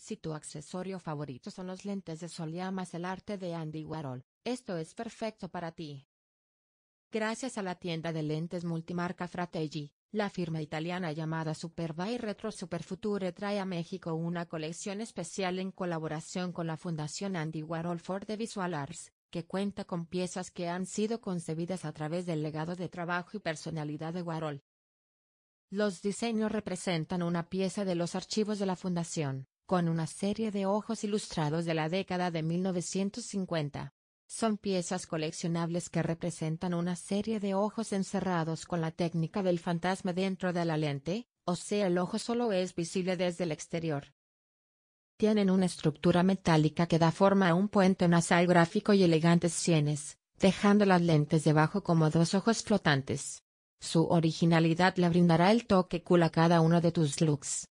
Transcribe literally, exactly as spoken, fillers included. Si tu accesorio favorito son los lentes de sol y amas el arte de Andy Warhol, esto es perfecto para ti. Gracias a la tienda de lentes multimarca Fratelli, la firma italiana llamada Super by Retro Superfuture trae a México una colección especial en colaboración con la Fundación Andy Warhol for the Visual Arts, que cuenta con piezas que han sido concebidas a través del legado de trabajo y personalidad de Warhol. Los diseños representan una pieza de los archivos de la Fundación, con una serie de ojos ilustrados de la década de mil novecientos cincuenta. Son piezas coleccionables que representan una serie de ojos encerrados con la técnica del fantasma dentro de la lente, o sea, el ojo solo es visible desde el exterior. Tienen una estructura metálica que da forma a un puente nasal gráfico y elegantes sienes, dejando las lentes debajo como dos ojos flotantes. Su originalidad le brindará el toque cool a cada uno de tus looks.